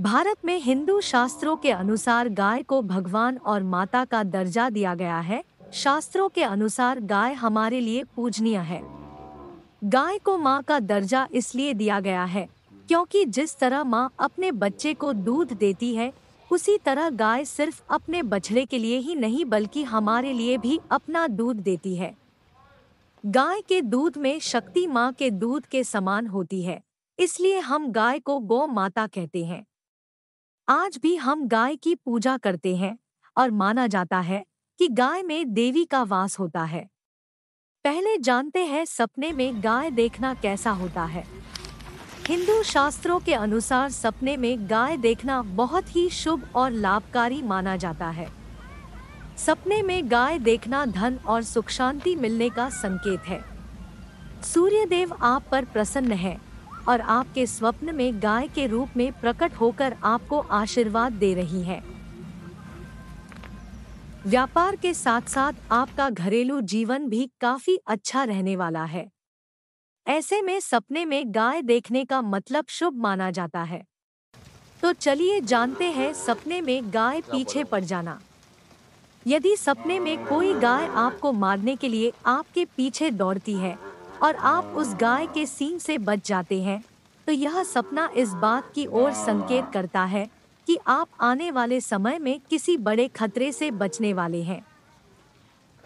भारत में हिंदू शास्त्रों के अनुसार गाय को भगवान और माता का दर्जा दिया गया है। शास्त्रों के अनुसार गाय हमारे लिए पूजनीय है। गाय को माँ का दर्जा इसलिए दिया गया है क्योंकि जिस तरह माँ अपने बच्चे को दूध देती है, उसी तरह गाय सिर्फ अपने बछड़े के लिए ही नहीं बल्कि हमारे लिए भी अपना दूध देती है। गाय के दूध में शक्ति माँ के दूध के समान होती है, इसलिए हम गाय को गौ माता कहते हैं। आज भी हम गाय की पूजा करते हैं और माना जाता है कि गाय में देवी का वास होता है। पहले जानते हैं सपने में गाय देखना कैसा होता है। हिंदू शास्त्रों के अनुसार सपने में गाय देखना बहुत ही शुभ और लाभकारी माना जाता है। सपने में गाय देखना धन और सुख शांति मिलने का संकेत है। सूर्यदेव आप पर प्रसन्न है और आपके स्वप्न में गाय के रूप में प्रकट होकर आपको आशीर्वाद दे रही है। व्यापार के साथ साथ आपका घरेलू जीवन भी काफी अच्छा रहने वाला है। ऐसे में सपने में गाय देखने का मतलब शुभ माना जाता है। तो चलिए जानते हैं सपने में गाय पीछे पड़ जाना। यदि सपने में कोई गाय आपको मारने के लिए आपके पीछे दौड़ती है और आप उस गाय के सींग से बच जाते हैं, तो यह सपना इस बात की ओर संकेत करता है कि आप आने वाले समय में किसी बड़े खतरे से बचने वाले हैं।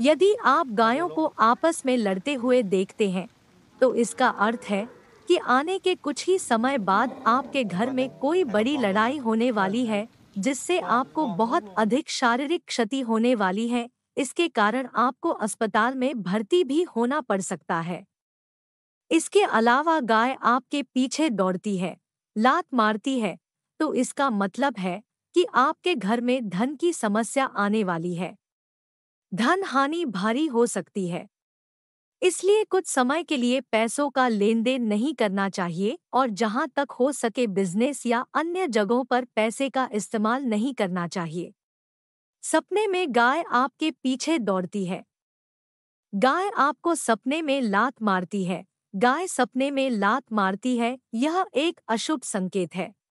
यदि आप गायों को आपस में लड़ते हुए देखते हैं तो इसका अर्थ है कि आने के कुछ ही समय बाद आपके घर में कोई बड़ी लड़ाई होने वाली है, जिससे आपको बहुत अधिक शारीरिक क्षति होने वाली है। इसके कारण आपको अस्पताल में भर्ती भी होना पड़ सकता है। इसके अलावा गाय आपके पीछे दौड़ती है, लात मारती है, तो इसका मतलब है कि आपके घर में धन की समस्या आने वाली है। धन हानि भारी हो सकती है, इसलिए कुछ समय के लिए पैसों का लेन देन नहीं करना चाहिए और जहां तक हो सके बिजनेस या अन्य जगहों पर पैसे का इस्तेमाल नहीं करना चाहिए। सपने में गाय आपके पीछे दौड़ती है, गाय आपको सपने में लात मारती है, गाय सपने में लात मारती है, यह एक अशुभ संकेत है।